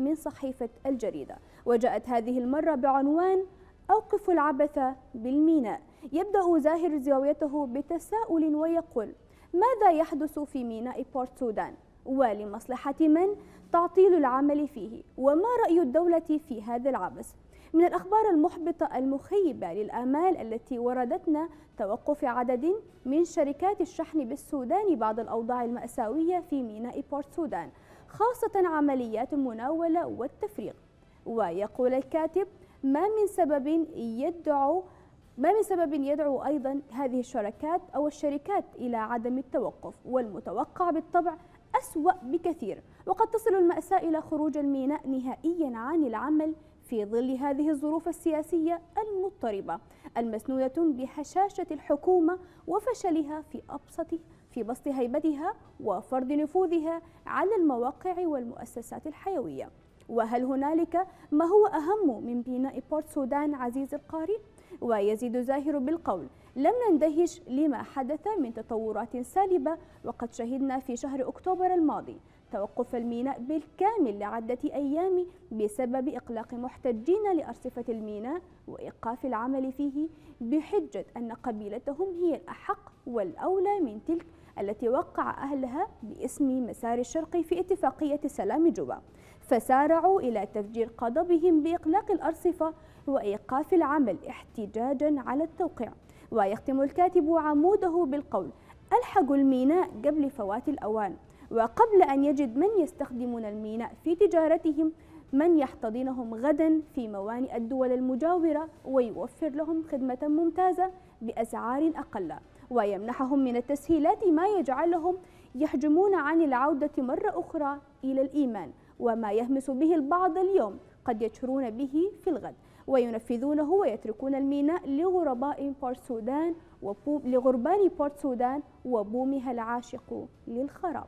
من صحيفة الجريدة، وجاءت هذه المرة بعنوان أوقف العبث بالميناء. يبدأ زاهر زاويته بتساؤل ويقول: ماذا يحدث في ميناء بورت سودان؟ ولمصلحة من تعطيل العمل فيه؟ وما رأي الدولة في هذا العبث؟ من الأخبار المحبطة المخيبة للآمال التي وردتنا توقف عدد من شركات الشحن بالسودان بعد الأوضاع المأساوية في ميناء بورت سودان، خاصة عمليات المناولة والتفريغ. ويقول الكاتب: ما من سبب يدعو أيضا هذه الشركات إلى عدم التوقف، والمتوقع بالطبع أسوأ بكثير، وقد تصل المأساة إلى خروج الميناء نهائيا عن العمل في ظل هذه الظروف السياسية المضطربة المسنودة بهشاشة الحكومة وفشلها في بسط هيبتها وفرض نفوذها على المواقع والمؤسسات الحيوية. وهل هنالك ما هو أهم من بناء بورت سودان عزيز القارئ؟ ويزيد زاهر بالقول: لم نندهش لما حدث من تطورات سالبة، وقد شهدنا في شهر أكتوبر الماضي توقف الميناء بالكامل لعدة أيام بسبب إقلاق محتجين لأرصفة الميناء وإيقاف العمل فيه بحجة أن قبيلتهم هي الأحق والأولى من تلك التي وقع أهلها باسم مسار الشرقي في اتفاقية سلام جوبا، فسارعوا إلى تفجير قضبهم بإقلاق الأرصفة وإيقاف العمل احتجاجا على التوقيع. ويختم الكاتب عموده بالقول: ألحقوا الميناء قبل فوات الأوان، وقبل أن يجد من يستخدمون الميناء في تجارتهم من يحتضنهم غدا في موانئ الدول المجاورة ويوفر لهم خدمة ممتازة بأسعار أقل، ويمنحهم من التسهيلات ما يجعلهم يحجمون عن العودة مرة أخرى إلى الإيمان، وما يهمس به البعض اليوم قد يجرؤون به في الغد وينفذونه، ويتركون الميناء لغربان بورت سودان وبومها العاشق للخراب.